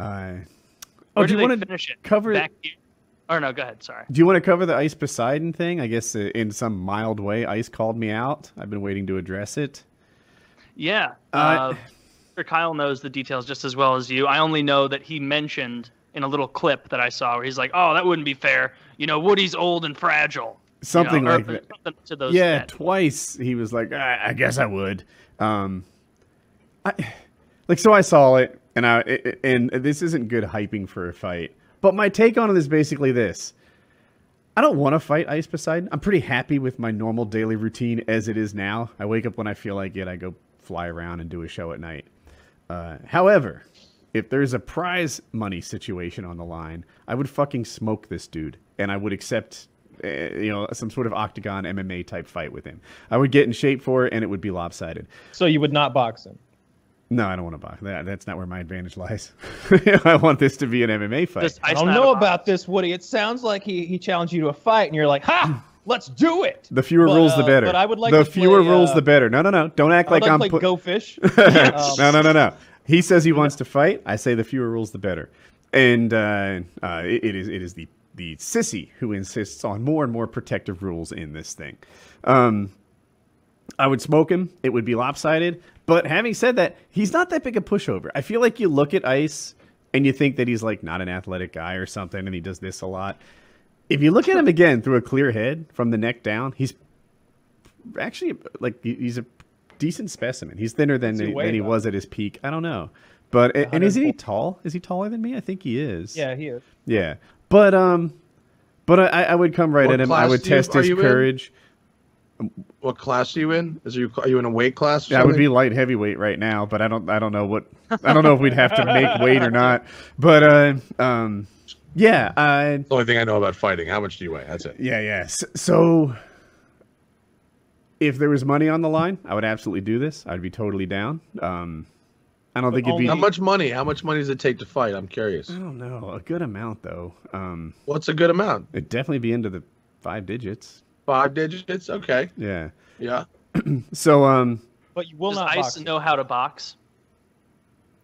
Where do you want to finish it? Cover back here? Oh, no, go ahead. Sorry. Do you want to cover the Ice Poseidon thing? I guess in some mild way, Ice called me out. I've been waiting to address it. Yeah. Mr. Kyle knows the details just as well as you. I only know that he mentioned in a little clip that I saw where he's like, oh, that wouldn't be fair. You know, Woody's old and fragile. Something, you know, like that. Something to those twice he was like, I guess I would. So I saw it, and this isn't good hyping for a fight. But my take on it is basically this. I don't want to fight Ice Poseidon. I'm pretty happy with my normal daily routine as it is now. I wake up when I feel like it. I go fly around and do a show at night. However, if there's a prize money situation on the line, I would fucking smoke this dude. And I would accept, you know, some sort of octagon MMA type fight with him. I would get in shape for it, and it would be lopsided. So you would not box him? No, I don't want to box. That's not where my advantage lies. I want this to be an MMA fight. I don't know about this, Woody. It sounds like he challenged you to a fight, and you're like, ha, let's do it. The fewer rules, the better. But I would like the fewer rules, the better. No. Don't act like I'm like Go Fish. No. He says he wants to fight. I say the fewer rules, the better. And it is the sissy who insists on more and more protective rules in this thing. I would smoke him. It would be lopsided. But having said that, he's not that big a pushover. I feel like you look at Ice and you think that he's like not an athletic guy or something, and he does this a lot. If you look at him again through a clear head from the neck down, he's actually like he's a decent specimen. He's thinner than he was at his peak. I don't know. But and is he tall? Is he taller than me? I think he is. Yeah, he is. Yeah. But I would come right at him. I would test his courage. What class are you in? Are you in a weight class? Yeah, I would be light heavyweight right now, but I don't know what. I don't know if we'd have to make weight or not. But yeah. That's the only thing I know about fighting. How much do you weigh? That's it. Yeah, yeah. So, if there was money on the line, I would absolutely do this. I'd be totally down. I don't think it'd be. How much money? How much money does it take to fight? I'm curious. I don't know. A good amount, though. What's a good amount? It'd definitely be into the 5 digits. 5 digits, okay. Yeah. Yeah. So, but you will not Ice know how to box?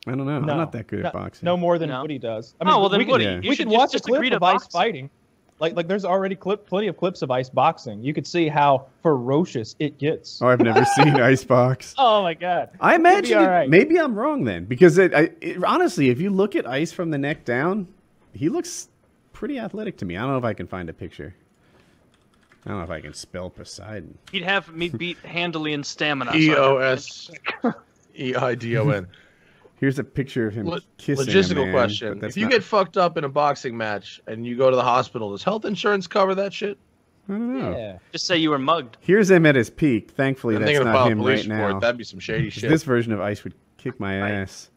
I don't know. No. I'm not that good at boxing. No more than Woody does. I mean, oh, well, then Woody. Yeah. We should watch a clip of Ice fighting. Like there's already plenty of clips of Ice boxing. You could see how ferocious it gets. Oh, I've never seen Ice box. Oh, my God. I imagine, maybe I'm wrong then. Because honestly, if you look at Ice from the neck down, he looks pretty athletic to me. I don't know if I can find a picture. I don't know if I can spell Poseidon. He'd have me beat handily in stamina. E-O-S-E-I-D-O-N. Here's a picture of him kissing Logistical a man, question. If you get fucked up in a boxing match and you go to the hospital, does health insurance cover that shit? I don't know. Yeah. Just say you were mugged. Here's him at his peak. Thankfully, that's not him right now. That'd be some shady shit. This version of Ice would kick my ass.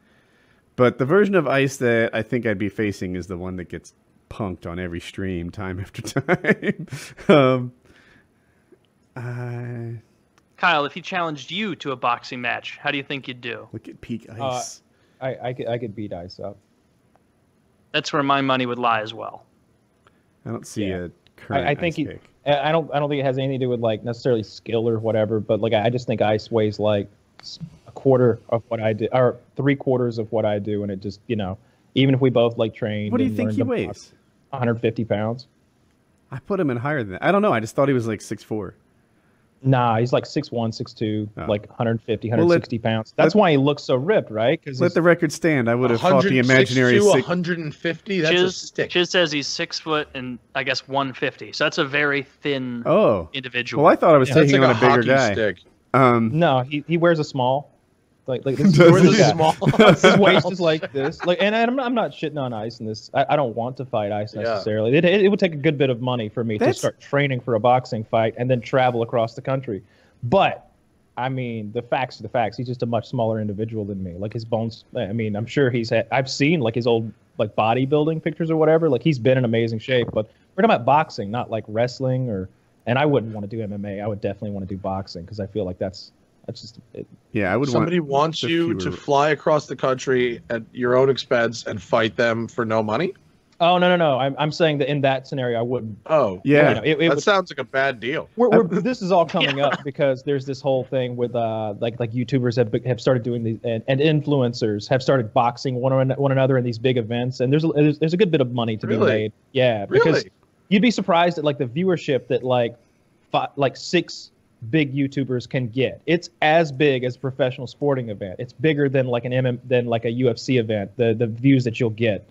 But the version of Ice that I think I'd be facing is the one that gets punked on every stream time after time. Kyle, if he challenged you to a boxing match, how do you think you'd do? Look at peak Ice. I could beat Ice up. That's where my money would lie as well. I don't see a current Ice pick. I don't think it has anything to do with like necessarily skill or whatever, but like I just think Ice weighs like a quarter of what I do, or 3/4 of what I do, and it just, you know, even if we both like trained. What do you think he weighs? 150 pounds. I put him in higher than that. I don't know. I just thought he was like 6'4". Nah, he's like 6'1", 6'2", like 150, 160 pounds. That's why he looks so ripped, right? Let the record stand. I would have fought the imaginary 150. That's a stick. Chiz says he's 6 foot and I guess 150. So that's a very thin individual. Well, I thought I was taking on a bigger guy. Stick. No, he wears a small. Like this is small. His waist is like this. Like, and I'm not shitting on Ice in this. I don't want to fight Ice necessarily. Yeah. It would take a good bit of money for me to start training for a boxing fight and then travel across the country. But I mean, the facts are the facts. He's just a much smaller individual than me. Like his bones. I mean, I'm sure I've seen like his old like bodybuilding pictures or whatever. Like he's been in amazing shape. But we're talking about boxing, not like wrestling or. And I wouldn't want to do MMA. I would definitely want to do boxing because I feel like that's. Yeah, I would. Somebody wants you to fly across the country at your own expense and fight them for no money? Oh, no. I'm saying that in that scenario, I wouldn't. Oh, yeah. You know, that sounds like a bad deal. This is all coming up because there's this whole thing with like YouTubers have started doing these, and influencers have started boxing one another in these big events, and there's a good bit of money to be made. Yeah, because you'd be surprised at like the viewership that like 6 big YouTubers can get. It's as big as a professional sporting event. It's bigger than like a UFC event. The views that you'll get.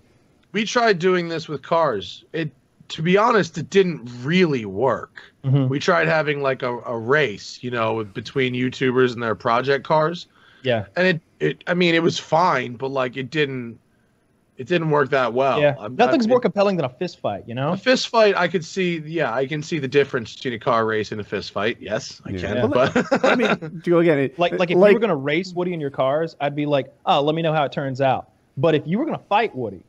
We tried doing this with cars. To be honest, it didn't really work. Mm-hmm. We tried having like a race, you know, between YouTubers and their project cars. Yeah. And I mean, it was fine, but like it didn't work that well. Yeah. Nothing's more compelling than a fist fight, you know? A fist fight, I could see, yeah, I can see the difference between a car race and a fist fight. Yes, I can. Yeah. But I mean, to go again, if you were going to race Woody in your cars, I'd be like, oh, let me know how it turns out. But if you were going to fight Woody,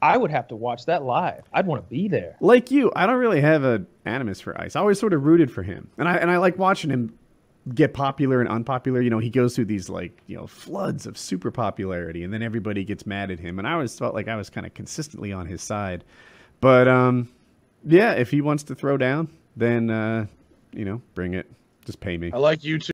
I would have to watch that live. I'd want to be there. Like you, I don't really have an animus for Ice. I always sort of rooted for him. And I like watching him get popular and unpopular. You know, he goes through these, like, you know, floods of super popularity, and then everybody gets mad at him. And I always felt like I was kind of consistently on his side. But, yeah, if he wants to throw down, then, you know, bring it. Just pay me. I like you too.